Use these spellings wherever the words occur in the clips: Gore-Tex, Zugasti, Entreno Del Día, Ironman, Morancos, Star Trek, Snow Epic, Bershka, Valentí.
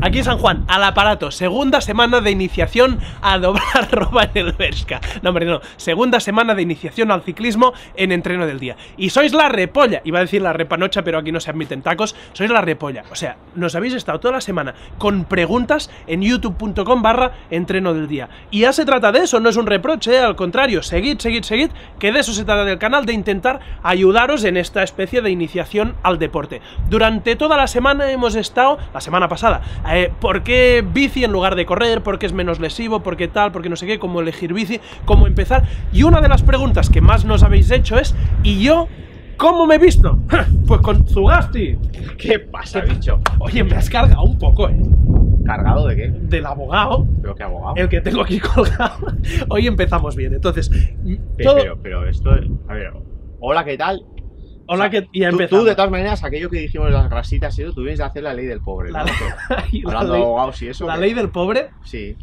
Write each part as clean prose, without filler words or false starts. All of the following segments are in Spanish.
Aquí en San Juan, al aparato, segunda semana de iniciación a doblar ropa en el Bershka. No, hombre, no, segunda semana de iniciación al ciclismo en Entreno del Día. Y sois la repolla, iba a decir la repanocha, pero aquí no se admiten tacos, sois la repolla. O sea, nos habéis estado toda la semana con preguntas en youtube.com/entreno del día. Y ya se trata de eso, no es un reproche, al contrario, seguid, que de eso se trata del canal, de intentar ayudaros en esta especie de iniciación al deporte. Durante toda la semana hemos estado, la semana pasada, ¿por qué bici en lugar de correr? ¿Por qué es menos lesivo? ¿Por qué tal? ¿Por qué no sé qué? ¿Cómo elegir bici? ¿Cómo empezar? Y una de las preguntas que más nos habéis hecho es, ¿y yo cómo me he visto? Pues con Zugasti. ¿Qué pasa, bicho? Oye, me has cargado un poco, ¿eh? ¿Cargado de qué? Del abogado. ¿Pero qué abogado? El que tengo aquí colgado. Hoy empezamos bien, entonces... Pero esto es... A ver, hola, ¿qué tal? Hola, o sea, que ya tú, de todas maneras, aquello que dijimos las grasitas y eso, tú vienes de hacer la ley del pobre. ¿No? Hablando de abogados y eso. ¿La ley del pobre? Sí.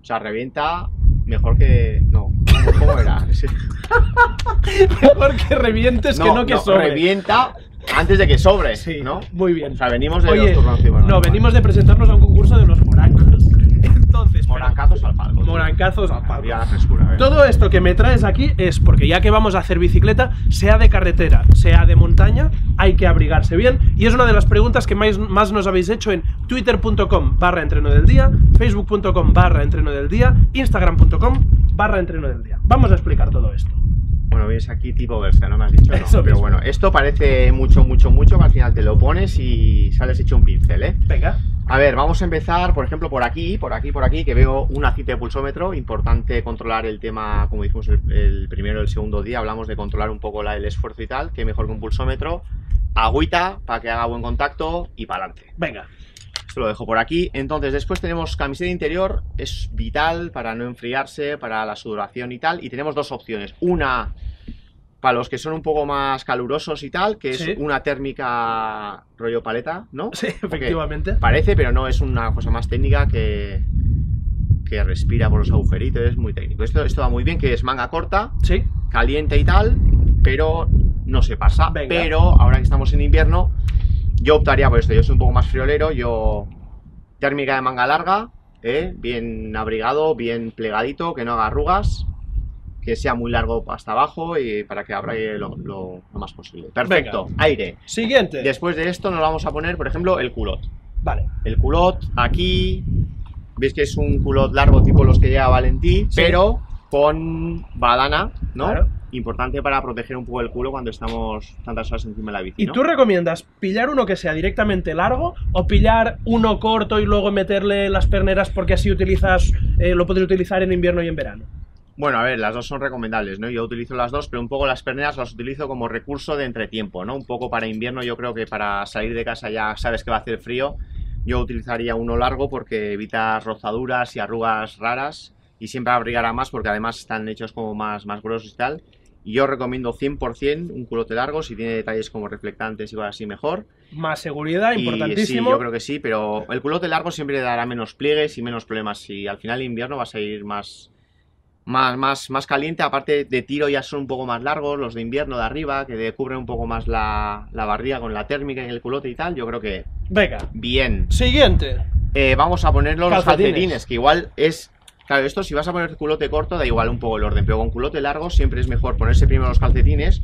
O sea, revienta mejor que... No. ¿Cómo era? Sí. Mejor que revientes no, que no que no, sobre. Revienta antes de que sobre, sí, ¿no? Muy bien. O sea, venimos de... Oye, dos encima, no, venimos de presentarnos a un concurso de los morancos. Entonces, morancazos al palco. Morancazos al palco. Todo esto que me traes aquí es porque ya que vamos a hacer bicicleta, sea de carretera, sea de montaña, hay que abrigarse bien. Y es una de las preguntas que más nos habéis hecho en twitter.com/entreno del día, facebook.com/entreno del día, instagram.com/entreno del día. Vamos a explicar todo esto. Bueno, ves aquí tipo Bershka, no me has dicho, no. Eso, pero bueno, esto parece mucho, que al final te lo pones y sales hecho un pincel, ¿eh? Venga. A ver, vamos a empezar, por ejemplo, por aquí, que veo una cita de pulsómetro. Importante controlar el tema, como dijimos el primero y el segundo día, hablamos de controlar un poco el esfuerzo y tal, que mejor que un pulsómetro. Agüita, para que haga buen contacto y para adelante. Venga. Esto lo dejo por aquí. Entonces, después tenemos camiseta interior, es vital para no enfriarse, para la sudoración y tal. Y tenemos dos opciones. Una, para los que son un poco más calurosos y tal, que es una térmica rollo paleta, ¿no? Sí, efectivamente. Porque parece, pero no, es una cosa más técnica que respira por los agujeritos, es muy técnico. Esto va muy bien, que es manga corta, caliente y tal, pero no se pasa. Venga. Pero ahora que estamos en invierno, yo optaría por esto. Yo soy un poco más friolero, yo térmica de manga larga, bien abrigado, bien plegadito, que no haga arrugas, que sea muy largo hasta abajo y para que abra lo más posible. Perfecto. Venga. Aire. Siguiente. Después de esto nos vamos a poner, por ejemplo, el culot. Vale. El culot aquí, veis que es un culot largo tipo los que lleva Valentí, pero con badana, ¿no? Claro. Importante para proteger un poco el culo cuando estamos tantas horas encima de la bici, ¿no? ¿Y tú recomiendas pillar uno que sea directamente largo o pillar uno corto y luego meterle las perneras porque así utilizas, lo puedes utilizar en invierno y en verano? Bueno, a ver, las dos son recomendables, ¿no? Yo utilizo las dos, pero un poco las perneras las utilizo como recurso de entretiempo, ¿no? Un poco para invierno, yo creo que para salir de casa ya sabes que va a hacer frío, yo utilizaría uno largo porque evitas rozaduras y arrugas raras y siempre abrigará más porque además están hechos como más gruesos y tal. Y yo recomiendo 100% un culote largo, si tiene detalles como reflectantes y cosas así mejor. Más seguridad, importantísimo. Sí, yo creo que sí, pero el culote largo siempre le dará menos pliegues y menos problemas y al final invierno vas a ir más caliente, aparte de tiro ya son un poco más largos, los de invierno de arriba, que cubren un poco más la barriga con la térmica y el culote y tal, yo creo que... Venga. Bien. Siguiente. Vamos a poner los calcetines, que igual es... Claro, esto si vas a poner culote corto da igual un poco el orden, pero con culote largo siempre es mejor ponerse primero los calcetines,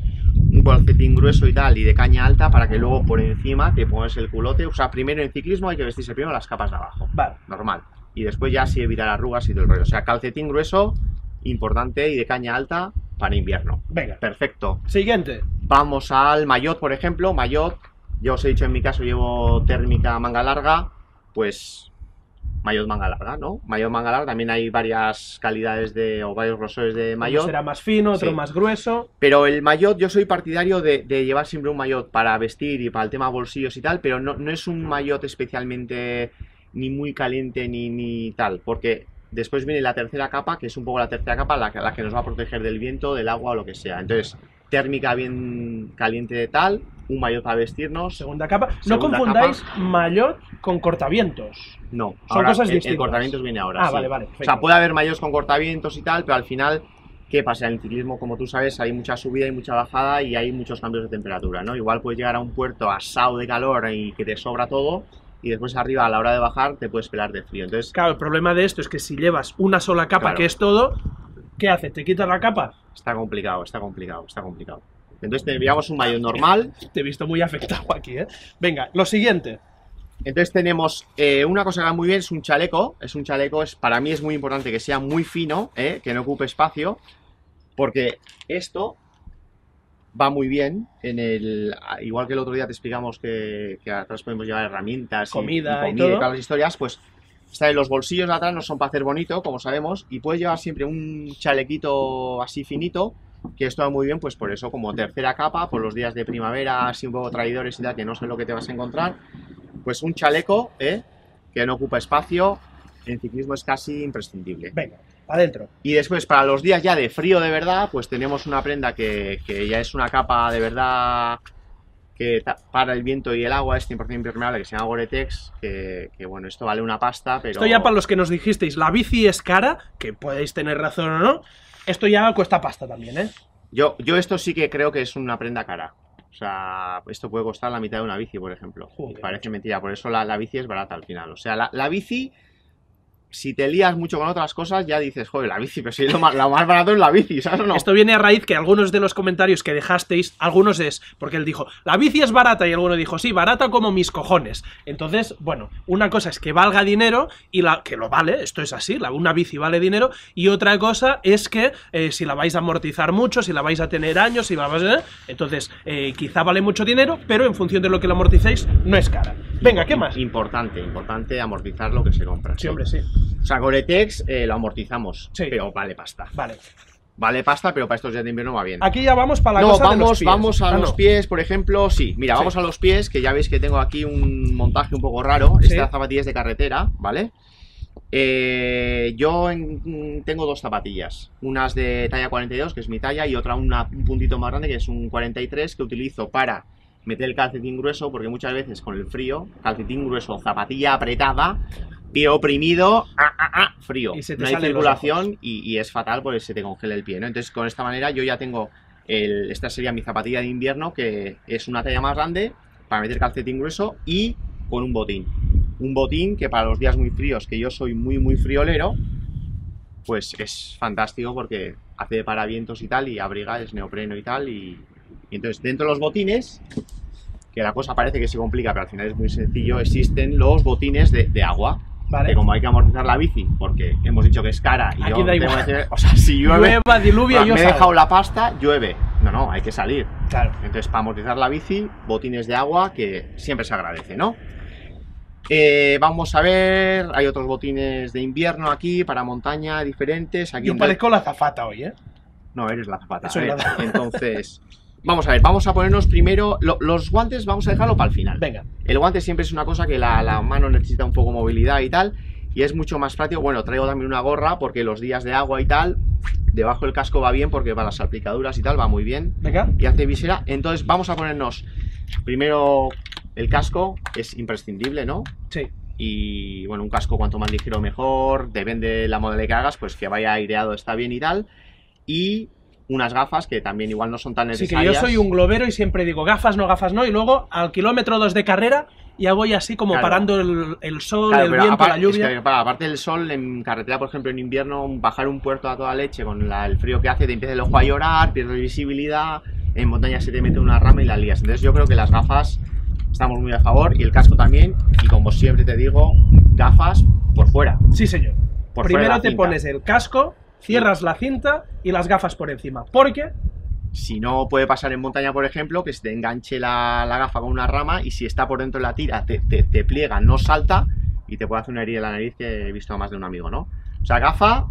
un calcetín grueso y tal, y de caña alta, para que luego por encima te pones el culote. O sea, primero en ciclismo hay que vestirse primero las capas de abajo. Vale. Normal. Y después ya sí evitar arrugas y todo el rollo. O sea, calcetín grueso, importante, y de caña alta para invierno. Venga. Perfecto. Siguiente. Vamos al maillot, por ejemplo. Maillot, yo os he dicho en mi caso llevo térmica manga larga, pues... Maillot manga larga, ¿no? Maillot manga larga, también hay varias calidades o varios grosores de maillot. Uno será más fino, otro más grueso. Pero el maillot, yo soy partidario de llevar siempre un maillot para vestir y para el tema bolsillos y tal, pero no es un maillot especialmente ni muy caliente ni tal, porque después viene la tercera capa, que es un poco la tercera capa la que nos va a proteger del viento, del agua o lo que sea. Entonces, térmica bien caliente de tal, un maillot para vestirnos. Segunda capa. No confundáis maillot con cortavientos. No, son cosas distintas. El cortavientos viene ahora. Ah, vale, vale. O sea, puede haber maillots con cortavientos y tal, pero al final, ¿qué pasa? En el ciclismo, como tú sabes, hay mucha subida y mucha bajada y hay muchos cambios de temperatura, ¿no? Igual puedes llegar a un puerto asado de calor y que te sobra todo. y después arriba a la hora de bajar te puedes pelar de frío. Entonces, claro, el problema de esto es que si llevas una sola capa, claro, que es todo, ¿qué haces? ¿Te quitas la capa? Está complicado, está complicado, está complicado. Entonces tendríamos un maillot normal. Te he visto muy afectado aquí, ¿eh? Venga, lo siguiente. Entonces tenemos una cosa que va muy bien, es un chaleco. Es un chaleco, para mí es muy importante que sea muy fino, que no ocupe espacio, porque esto va muy bien en el, igual que el otro día te explicamos que atrás podemos llevar herramientas, comida y todas las historias, pues está en los bolsillos de atrás, no son para hacer bonito, como sabemos, y puedes llevar siempre un chalequito así finito, que esto va muy bien, pues por eso, como tercera capa, por los días de primavera, así un poco traidores y tal, que no sé lo que te vas a encontrar, pues un chaleco, que no ocupa espacio, en ciclismo es casi imprescindible. Venga, adentro. Y después, para los días ya de frío de verdad, pues tenemos una prenda que ya es una capa de verdad, que para el viento y el agua, es 100% impermeable, que se llama Gore-Tex, que bueno, esto vale una pasta, pero... Esto ya para los que nos dijisteis, la bici es cara, que podéis tener razón o no, esto ya cuesta pasta también, ¿eh? Yo esto sí que creo que es una prenda cara. O sea, esto puede costar la mitad de una bici, por ejemplo. Joder, parece mentira, por eso la bici es barata al final. O sea, la bici, si te lías mucho con otras cosas, ya dices, joder, la bici, pero si lo más barato es la bici, ¿sabes o no? Esto viene a raíz que algunos de los comentarios que dejasteis, algunos es, porque él dijo, la bici es barata, y alguno dijo, sí, barata como mis cojones. Entonces, bueno, una cosa es que valga dinero, y que lo vale, esto es así, una bici vale dinero, y otra cosa es que si la vais a amortizar mucho, si la vais a tener años, si la vais a tener, entonces quizá vale mucho dinero, pero en función de lo que la amorticéis, no es cara. Venga, ¿qué más? Importante, importante amortizar lo que se compra. Sí, hombre, sí. O sea, Gore-Tex lo amortizamos, sí, pero vale pasta. Vale. Vale pasta, pero para estos días de invierno va bien. Aquí ya vamos para la cosa de los pies. Vamos a los pies, por ejemplo, sí. Mira, vamos a los pies, que ya veis que tengo aquí un montaje un poco raro. Sí. Estas zapatillas de carretera, ¿vale? Yo tengo dos zapatillas. Unas de talla 42, que es mi talla, y otra un puntito más grande, que es un 43, que utilizo para meter el calcetín grueso, porque muchas veces con el frío, calcetín grueso, zapatilla apretada, pie oprimido, frío, no hay circulación y es fatal porque se te congela el pie, ¿no? Entonces con esta manera yo ya tengo, esta sería mi zapatilla de invierno, que es una talla más grande, para meter calcetín grueso y con un botín. Un botín que para los días muy fríos, que yo soy muy muy friolero, pues es fantástico porque hace de paravientos y tal, y abriga, es neopreno y tal, y entonces dentro de los botines, que la cosa parece que se complica, pero al final es muy sencillo, existen los botines de agua, ¿vale? Que como hay que amortizar la bici, porque hemos dicho que es cara, y aquí yo tengo que decir, o sea, si llueve, diluvia, me he dejado la pasta, llueve, no, hay que salir, claro. Entonces para amortizar la bici, botines de agua, que siempre se agradece, ¿no? Vamos a ver, hay otros botines de invierno aquí, para montaña, diferentes. Aquí yo parezco la azafata hoy, ¿eh? No, eres la azafata, entonces... Vamos a ver, vamos a ponernos primero... Los guantes vamos a dejarlo para el final. Venga. El guante siempre es una cosa que la mano necesita un poco de movilidad y tal, y es mucho más práctico. Bueno, traigo también una gorra, porque los días de agua y tal, debajo del casco va bien, porque para las salpicaduras y tal va muy bien. Venga. Y hace visera. Entonces vamos a ponernos primero el casco, es imprescindible, ¿no? Sí. Y bueno, un casco cuanto más ligero mejor, depende de la modalidad que hagas, pues que vaya aireado está bien y tal. Y... unas gafas que también igual no son tan necesarias. Sí, que yo soy un globero y siempre digo gafas no, y luego al kilómetro 2 de carrera ya voy así como, claro, parando el sol, claro, el viento, la lluvia. Es que, aparte del sol, en carretera, por ejemplo, en invierno, bajar un puerto a toda leche con el frío que hace, te empieza el ojo a llorar, pierdes visibilidad, en montaña se te mete una rama y la lías. Entonces yo creo que las gafas estamos muy a favor, y el casco también, y como siempre te digo, gafas por fuera. Sí, señor. Por primero te pones el casco, cierras la cinta y las gafas por encima, porque si no puede pasar en montaña, por ejemplo, que se te enganche la gafa con una rama, y si está por dentro de la tira te pliega, no salta, y te puede hacer una herida en la nariz, que he visto a más de un amigo, ¿no? O sea, gafa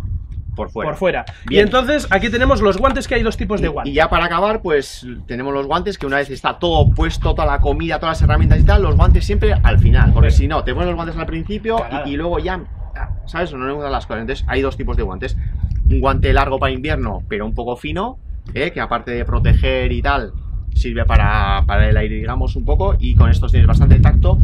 por fuera. Por fuera. Bien. Y entonces aquí tenemos los guantes, que hay dos tipos de guantes. Y ya para acabar, pues tenemos los guantes, que una vez está todo puesto, toda la comida, todas las herramientas y tal, los guantes siempre al final, porque si no, te pones los guantes al principio y luego ya, ¿sabes? No nos gustan las cosas. Entonces hay dos tipos de guantes. Un guante largo para invierno, pero un poco fino, que aparte de proteger y tal, sirve para el aire, digamos, un poco, y con estos tienes bastante tacto.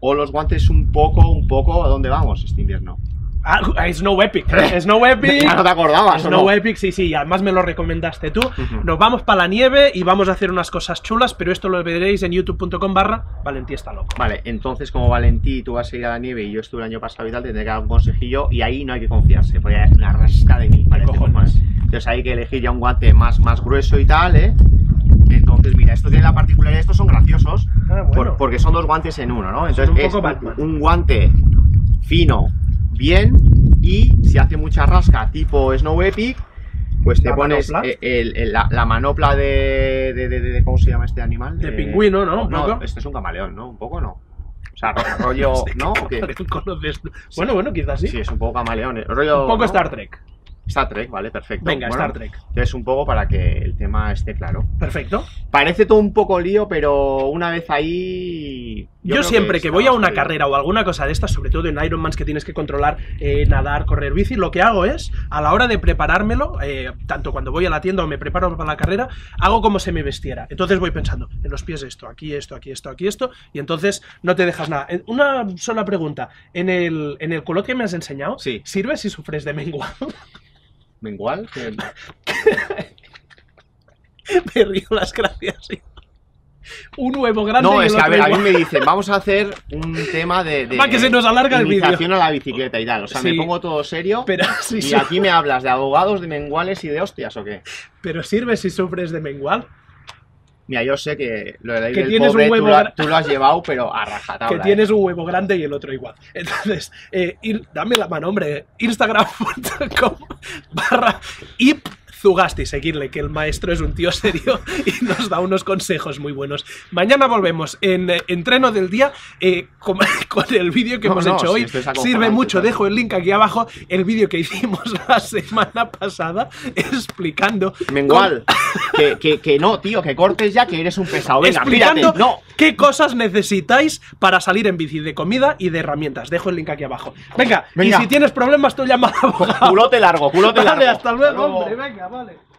O los guantes un poco, ¿a dónde vamos este invierno? Ah, Snow Epic. Snow Epic. Ya no te acordabas, Snow ¿o no? Epic, sí, sí. Además me lo recomendaste tú. Nos vamos para la nieve y vamos a hacer unas cosas chulas, pero esto lo veréis en youtube.com/Valentí está loco. Vale, entonces como Valentí tú vas a ir a la nieve y yo estuve el año pasado y tal, te tendré que dar un consejillo y ahí no hay que confiarse, porque es una rasca de mí. Vale, más. Entonces hay que elegir ya un guante más grueso y tal, ¿eh? Entonces, mira, esto tiene la particularidad, estos son graciosos, bueno. Porque son dos guantes en uno, ¿no? Entonces es un guante fino, bien, y si hace mucha rasca, tipo Snow Epic, pues te pones la manopla de ¿cómo se llama este animal? De pingüino, ¿no? No, este es un camaleón, ¿no? Un poco, ¿no? O sea, rollo, ¿no? ¿O qué? Bueno, quizás sí. Sí, es un poco camaleón, rollo, un poco, ¿no? Star Trek. Star Trek, vale, perfecto. Venga, bueno, Star Trek. Entonces un poco para que el tema esté claro. Perfecto. Parece todo un poco lío, pero una vez ahí... Yo siempre que voy a una carrera o alguna cosa de estas, sobre todo en Ironman que tienes que controlar, nadar, correr, bici, lo que hago es, a la hora de preparármelo, tanto cuando voy a la tienda o me preparo para la carrera, hago como si me vestiera. Entonces voy pensando, en los pies esto, aquí esto, aquí esto, aquí esto, y entonces no te dejas nada. Una sola pregunta, ¿en el culot que me has enseñado, sí, sirve si sufres de menguado? ¿Mengual? Me río las gracias. Un huevo grande. No, y el es que a ver, igual. A mí me dicen, vamos a hacer un tema de que se nos alarga el vídeo. Iniciación a la bicicleta y tal. O sea, sí, me pongo todo serio. Pero, sí, y sí, aquí me hablas de abogados, de menguales y de hostias, ¿o qué? Pero sirve si sufres de mengual. Mira, yo sé que lo de la que tienes pobre, un huevo tú lo has llevado, pero a rajatabla. Que tienes un huevo grande y el otro igual. Entonces, dame la mano, hombre. Instagram.com/ip. Zugasti, seguirle, que el maestro es un tío serio y nos da unos consejos muy buenos. Mañana volvemos en Entreno del Día con el vídeo que hemos hecho hoy. Sirve mucho, ¿sabes? Dejo el link aquí abajo, el vídeo que hicimos la semana pasada explicando... Mengual, que no, tío, que cortes ya, que eres un pesado. Venga, explicando qué cosas necesitáis para salir en bici, de comida y de herramientas. Dejo el link aquí abajo. Venga, y si tienes problemas tú llama al abogado. Culote largo, culote largo. Vale, hasta luego, hombre, venga. Vale.